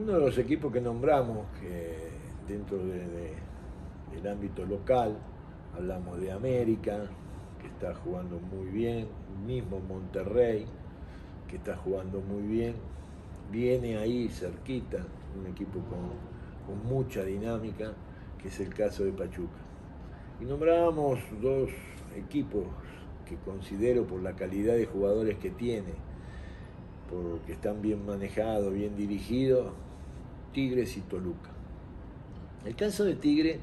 uno de los equipos que nombramos, que dentro del ámbito local, hablamos de América, que está jugando muy bien, mismo Monterrey, que está jugando muy bien, viene ahí cerquita, un equipo con mucha dinámica, que es el caso de Pachuca. Y nombrábamos dos equipos que considero, por la calidad de jugadores que tiene, porque están bien manejados, bien dirigidos, Tigres y Toluca. El caso de Tigres,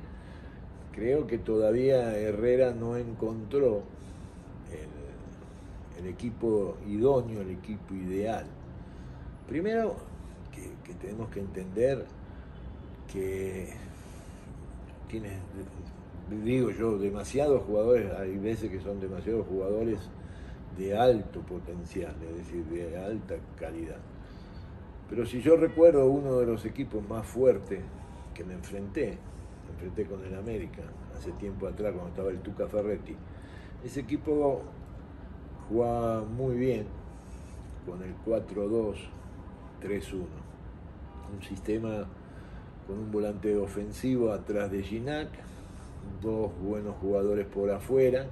creo que todavía Herrera no encontró el equipo idóneo, el equipo ideal. Primero, que tenemos que entender que tiene, digo yo, demasiados jugadores, hay veces que son demasiados jugadores de alto potencial, es decir, de alta calidad. Pero si yo recuerdo uno de los equipos más fuertes que me enfrenté con el América hace tiempo atrás, cuando estaba el Tuca Ferretti, ese equipo jugaba muy bien con el 4-2-3-1, un sistema con un volante ofensivo atrás de Gignac, dos buenos jugadores por afuera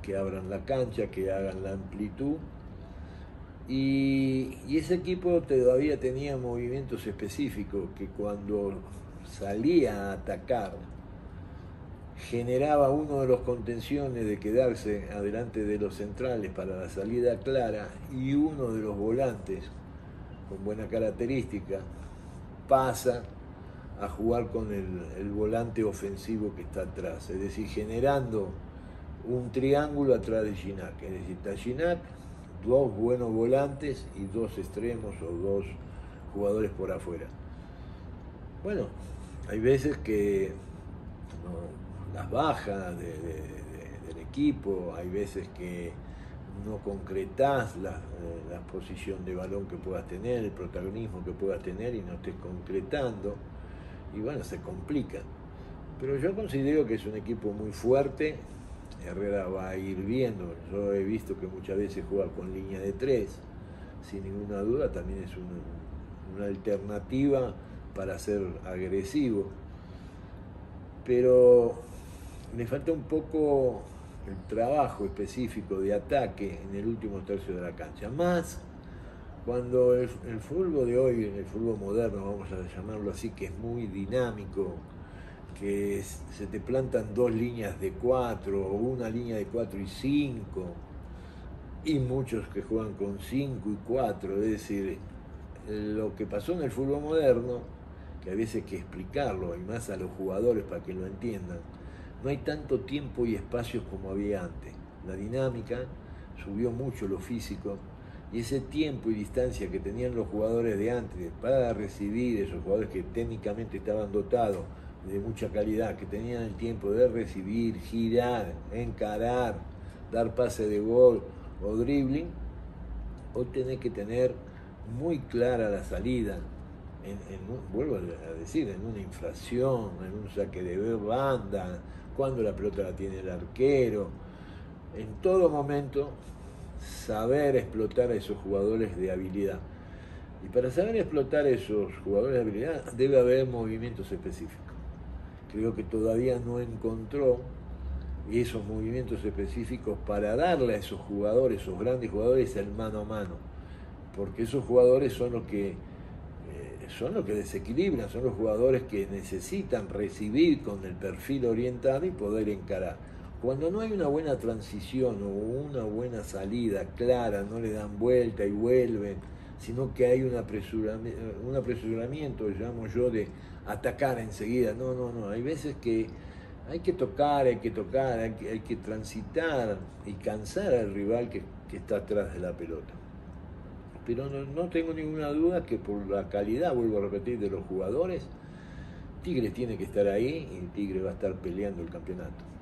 que abran la cancha, que hagan la amplitud, y ese equipo todavía tenía movimientos específicos que cuando salía a atacar generaba uno de los contenciones de quedarse adelante de los centrales para la salida clara, y uno de los volantes con buena característica pasa a jugar con el volante ofensivo que está atrás, es decir, generando un triángulo atrás de Gignac, es decir, está Gignac, dos buenos volantes y dos extremos o dos jugadores por afuera. Bueno, hay veces que no, las bajas del equipo, hay veces que no concretás la posición de balón que puedas tener, el protagonismo que puedas tener y no estés concretando, y bueno, se complica. Pero yo considero que es un equipo muy fuerte, Herrera va a ir viendo, yo he visto que muchas veces juega con línea de 3, sin ninguna duda también es una alternativa para ser agresivo, pero le falta un poco el trabajo específico de ataque en el último tercio de la cancha, más cuando el fútbol de hoy, el fútbol moderno, vamos a llamarlo así, que es muy dinámico, que se te plantan dos líneas de 4 o una línea de 4 y 5, y muchos que juegan con 5 y 4, es decir, lo que pasó en el fútbol moderno, que a veces hay que explicarlo, y más a los jugadores para que lo entiendan, no hay tanto tiempo y espacios como había antes, la dinámica subió mucho, lo físico, y ese tiempo y distancia que tenían los jugadores de antes para recibir, esos jugadores que técnicamente estaban dotados de mucha calidad, que tenían el tiempo de recibir, girar, encarar, dar pase de gol o dribbling, hoy tenés que tener muy clara la salida, vuelvo a decir, en una infracción, en un saque de banda, cuando la pelota la tiene el arquero, en todo momento saber explotar a esos jugadores de habilidad. Y para saber explotar a esos jugadores de habilidad debe haber movimientos específicos. Creo que todavía no encontró esos movimientos específicos para darle a esos jugadores, esos grandes jugadores, el mano a mano, porque esos jugadores son los que desequilibran, son los jugadores que necesitan recibir con el perfil orientado y poder encarar. Cuando no hay una buena transición o una buena salida clara, no le dan vuelta y vuelven, sino que hay un apresuramiento, llamo yo, de atacar enseguida. No, hay veces que hay que tocar, hay que transitar y cansar al rival que está atrás de la pelota. Pero no tengo ninguna duda que por la calidad, vuelvo a repetir, de los jugadores, Tigres tiene que estar ahí y Tigres va a estar peleando el campeonato.